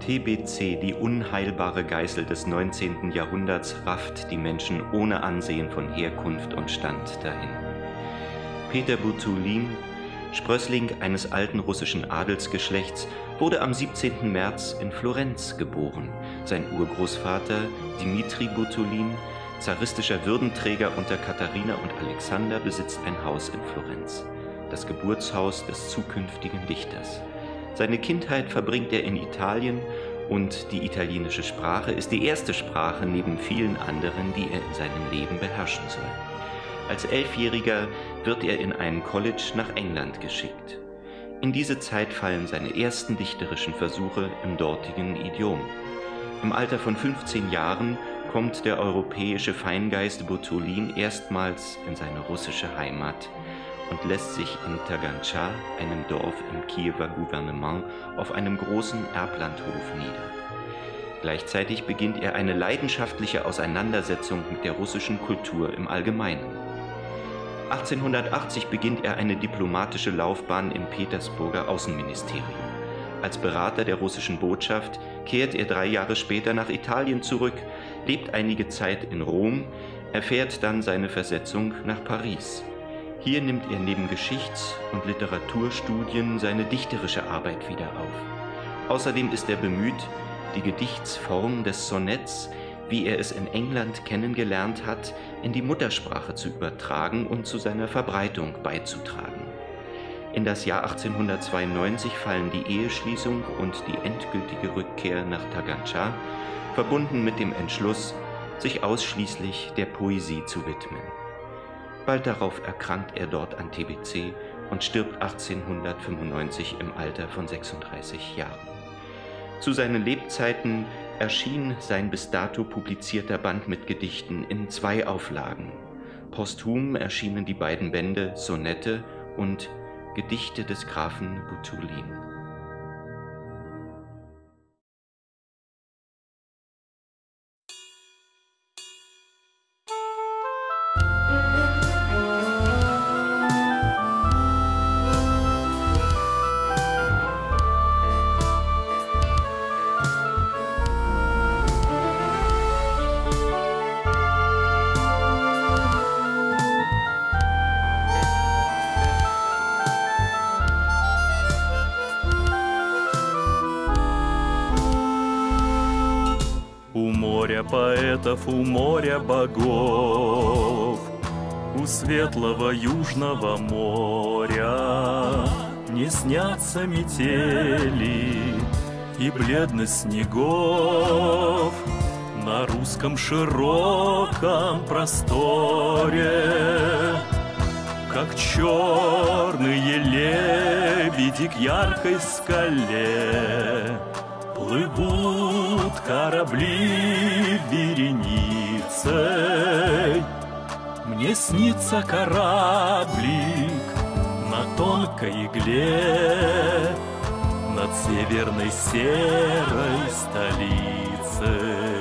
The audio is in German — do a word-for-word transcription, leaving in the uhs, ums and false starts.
T B C, die unheilbare Geißel des neunzehnten Jahrhunderts, rafft die Menschen ohne Ansehen von Herkunft und Stand dahin. Peter Buturlin, Sprössling eines alten russischen Adelsgeschlechts, wurde am siebzehnten März in Florenz geboren. Sein Urgroßvater, Dimitri Buturlin, zaristischer Würdenträger unter Katharina und Alexander, besitzt ein Haus in Florenz, das Geburtshaus des zukünftigen Dichters. Seine Kindheit verbringt er in Italien und die italienische Sprache ist die erste Sprache neben vielen anderen, die er in seinem Leben beherrschen soll. Als Elfjähriger wird er in einen College nach England geschickt. In diese Zeit fallen seine ersten dichterischen Versuche im dortigen Idiom. Im Alter von fünfzehn Jahren kommt der europäische Feingeist Buturlin erstmals in seine russische Heimat und lässt sich in Taganscha, einem Dorf im Kiewer Gouvernement, auf einem großen Erblandhof nieder. Gleichzeitig beginnt er eine leidenschaftliche Auseinandersetzung mit der russischen Kultur im Allgemeinen. achtzehnhundertachtzig beginnt er eine diplomatische Laufbahn im Petersburger Außenministerium. Als Berater der russischen Botschaft kehrt er drei Jahre später nach Italien zurück, lebt einige Zeit in Rom, erfährt dann seine Versetzung nach Paris. Hier nimmt er neben Geschichts- und Literaturstudien seine dichterische Arbeit wieder auf. Außerdem ist er bemüht, die Gedichtsform des Sonetts, wie er es in England kennengelernt hat, in die Muttersprache zu übertragen und zu seiner Verbreitung beizutragen. In das Jahr achtzehnhundertzweiundneunzig fallen die Eheschließung und die endgültige Rückkehr nach Taganscha, verbunden mit dem Entschluss, sich ausschließlich der Poesie zu widmen. Bald darauf erkrankt er dort an T B C und stirbt achtzehnhundertfünfundneunzig im Alter von sechsunddreißig Jahren. Zu seinen Lebzeiten erschien sein bis dato publizierter Band mit Gedichten in zwei Auflagen. Posthum erschienen die beiden Bände Sonette und Gedichte des Grafen Buturlin. Поэтов, у моря богов, у светлого южного моря не снятся метели и бледность снегов. На русском широком просторе, как черные лебеди к яркой скале, плывут корабли вереницей. Мне снится кораблик на тонкой игле над северной серой столицей.